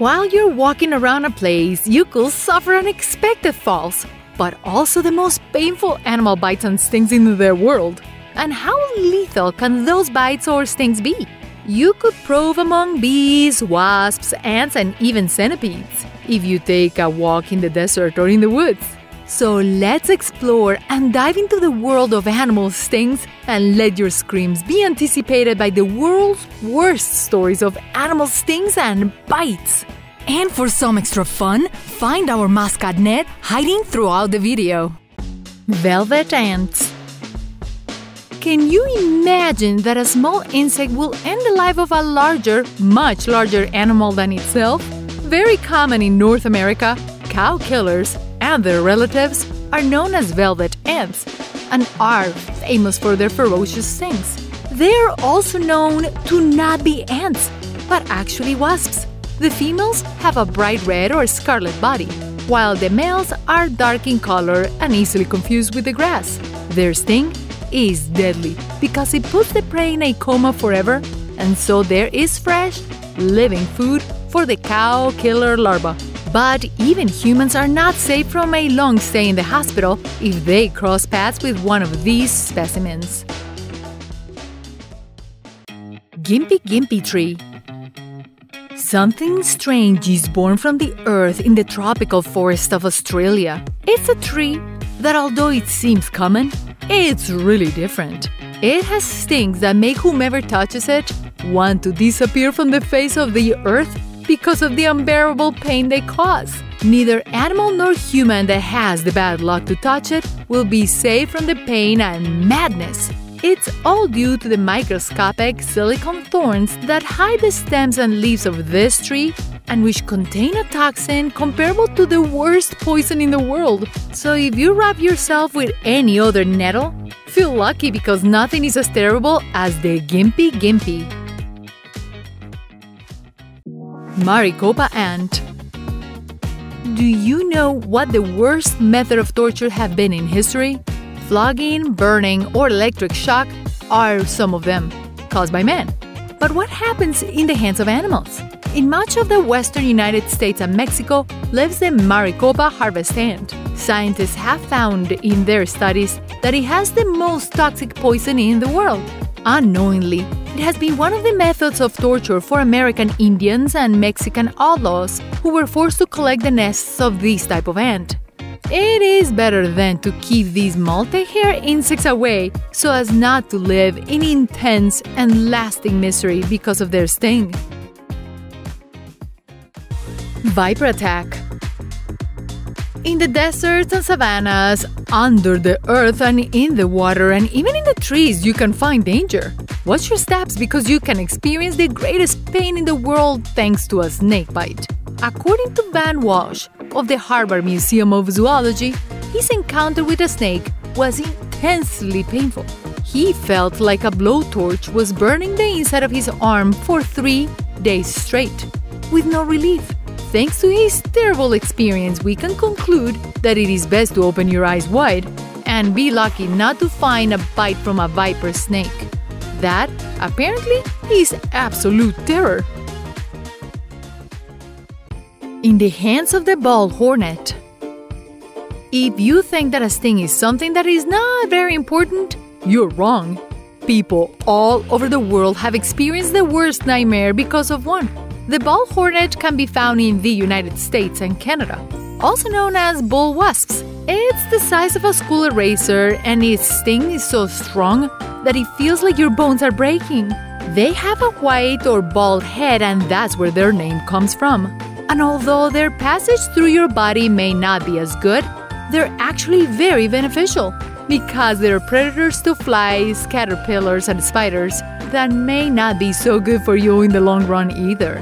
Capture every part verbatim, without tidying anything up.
While you're walking around a place, you could suffer unexpected falls, but also the most painful animal bites and stings in the world. And how lethal can those bites or stings be? You could probe among bees, wasps, ants, and even centipedes if you take a walk in the desert or in the woods. So let's explore and dive into the world of animal stings and let your screams be anticipated by the world's worst stories of animal stings and bites. And for some extra fun, find our mascot net hiding throughout the video. Velvet ants. Can you imagine that a small insect will end the life of a larger, much larger animal than itself? Very common in North America, cow killers and their relatives are known as velvet ants and are famous for their ferocious stings. They are also known to not be ants, but actually wasps. The females have a bright red or scarlet body, while the males are dark in color and easily confused with the grass. Their sting is deadly because it puts the prey in a coma forever, and so there is fresh, living food for the cow killer larva. But even humans are not safe from a long stay in the hospital if they cross paths with one of these specimens. Gympie Gympie tree. Something strange is born from the earth in the tropical forest of Australia. It's a tree that, although it seems common, it's really different. It has stings that make whomever touches it want to disappear from the face of the earth because of the unbearable pain they cause. Neither animal nor human that has the bad luck to touch it will be safe from the pain and madness. It's all due to the microscopic silicone thorns that hide the stems and leaves of this tree and which contain a toxin comparable to the worst poison in the world. So if you wrap yourself with any other nettle, feel lucky because nothing is as terrible as the Gympie Gympie. Maricopa ant. Do you know what the worst method of torture have been in history? Flogging, burning, or electric shock are some of them, caused by men. But what happens in the hands of animals? In much of the western United States and Mexico lives the Maricopa harvest ant. Scientists have found in their studies that it has the most toxic poison in the world. Unknowingly, it has been one of the methods of torture for American Indians and Mexican outlaws who were forced to collect the nests of this type of ant. It is better then to keep these multi-haired insects away so as not to live in intense and lasting misery because of their sting. Viper attack. In the deserts and savannas, under the earth and in the water and even in the trees, you can find danger. Watch your steps because you can experience the greatest pain in the world thanks to a snake bite. According to Van Walsh of the Harvard Museum of Zoology, his encounter with a snake was intensely painful. He felt like a blowtorch was burning the inside of his arm for three days straight, with no relief. Thanks to his terrible experience, we can conclude that it is best to open your eyes wide and be lucky not to find a bite from a viper snake. That, apparently, is absolute terror. In the hands of the ball hornet. If you think that a sting is something that is not very important, you're wrong. People all over the world have experienced the worst nightmare because of one. The ball hornet can be found in the United States and Canada, also known as ball wasps. It's the size of a school eraser and its sting is so strong that it feels like your bones are breaking. They have a white or bald head and that's where their name comes from. And although their passage through your body may not be as good, they're actually very beneficial because they're predators to flies, caterpillars, and spiders that may not be so good for you in the long run either.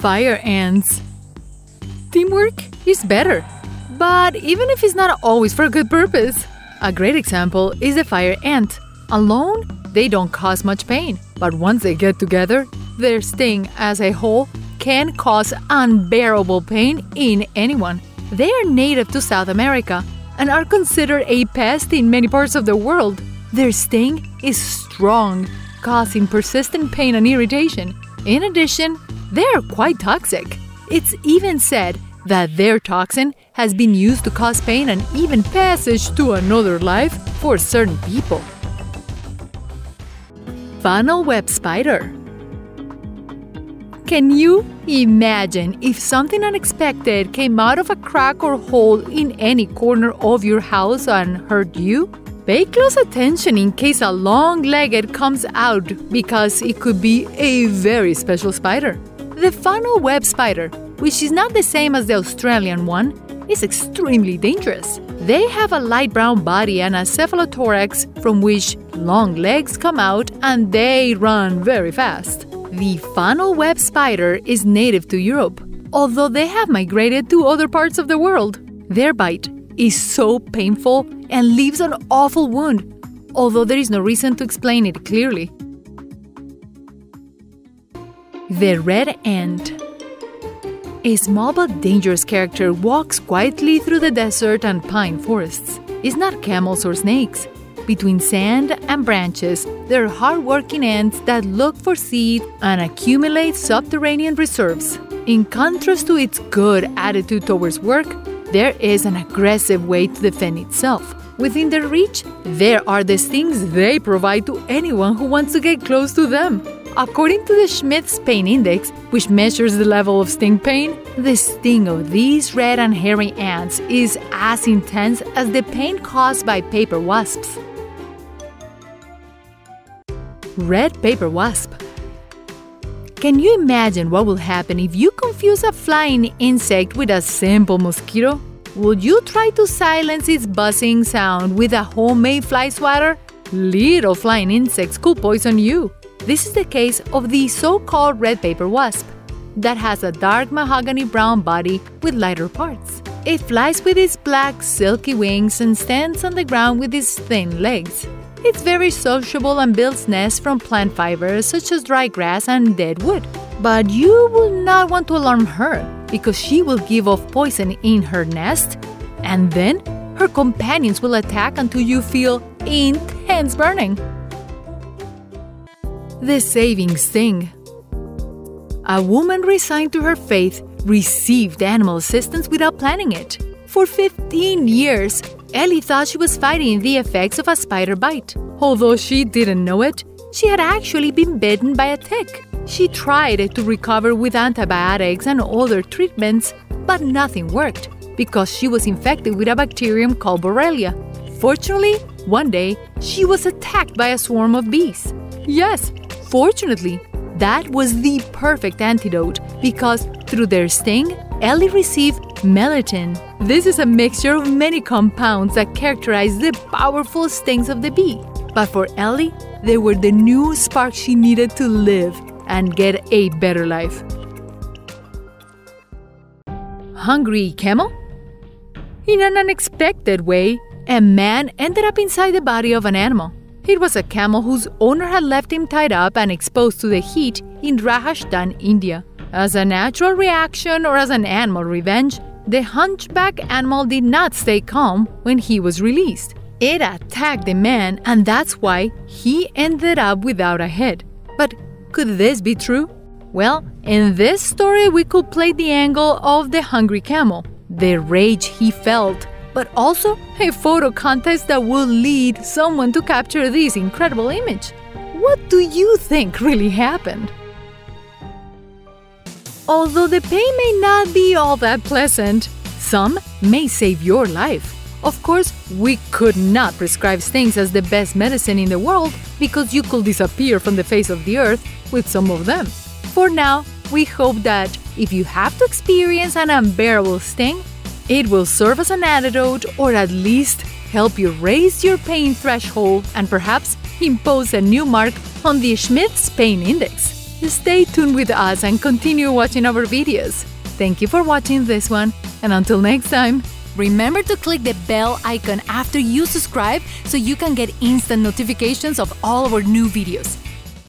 Fire ants. Teamwork is better, but even if it's not always for a good purpose. A great example is the fire ant. Alone, they don't cause much pain, but once they get together, their sting as a whole can cause unbearable pain in anyone. They are native to South America and are considered a pest in many parts of the world. Their sting is strong, causing persistent pain and irritation. In addition, they're quite toxic. It's even said that their toxin has been used to cause pain and even passage to another life for certain people. Funnel web spider. Can you imagine if something unexpected came out of a crack or hole in any corner of your house and hurt you? Pay close attention in case a long-legged comes out because it could be a very special spider. The funnel web spider, which is not the same as the Australian one, is extremely dangerous. They have a light brown body and a cephalothorax from which long legs come out and they run very fast. The funnel web spider is native to Europe, although they have migrated to other parts of the world. Their bite is so painful and leaves an awful wound, although there is no reason to explain it clearly. The red ant. A small but dangerous character walks quietly through the desert and pine forests. It's not camels or snakes. Between sand and branches, there are hard-working ants that look for seed and accumulate subterranean reserves. In contrast to its good attitude towards work, there is an aggressive way to defend itself. Within their reach, there are the stings they provide to anyone who wants to get close to them. According to the Schmidt's Pain Index, which measures the level of sting pain, the sting of these red and hairy ants is as intense as the pain caused by paper wasps. Red paper wasp. Can you imagine what will happen if you confuse a flying insect with a simple mosquito? Would you try to silence its buzzing sound with a homemade fly swatter? Little flying insects could poison you. This is the case of the so-called red paper wasp that has a dark mahogany brown body with lighter parts. It flies with its black, silky wings and stands on the ground with its thin legs. It's very sociable and builds nests from plant fibers such as dry grass and dead wood. But you will not want to alarm her because she will give off poison in her nest and then her companions will attack until you feel intense burning. The saving sting. A woman resigned to her faith received animal assistance without planning it. For fifteen years, Ellie thought she was fighting the effects of a spider bite. Although she didn't know it, she had actually been bitten by a tick. She tried to recover with antibiotics and other treatments, but nothing worked because she was infected with a bacterium called Borrelia. Fortunately, one day, she was attacked by a swarm of bees. Yes, fortunately, that was the perfect antidote because through their sting, Ellie received melittin. This is a mixture of many compounds that characterize the powerful stings of the bee. But for Ellie, they were the new spark she needed to live and get a better life. Hungry camel? In an unexpected way, a man ended up inside the body of an animal. It was a camel whose owner had left him tied up and exposed to the heat in Rajasthan, India. As a natural reaction or as an animal revenge, the hunchback animal did not stay calm when he was released. It attacked the man and that's why he ended up without a head. But could this be true? Well, in this story we could play the angle of the hungry camel, the rage he felt, but also a photo contest that will lead someone to capture this incredible image. What do you think really happened? Although the pain may not be all that pleasant, some may save your life. Of course, we could not prescribe stings as the best medicine in the world because you could disappear from the face of the earth with some of them. For now, we hope that if you have to experience an unbearable sting, it will serve as an antidote or at least help you raise your pain threshold and perhaps impose a new mark on the Schmidt's Pain Index. Stay tuned with us and continue watching our videos. Thank you for watching this one and until next time, remember to click the bell icon after you subscribe so you can get instant notifications of all our new videos.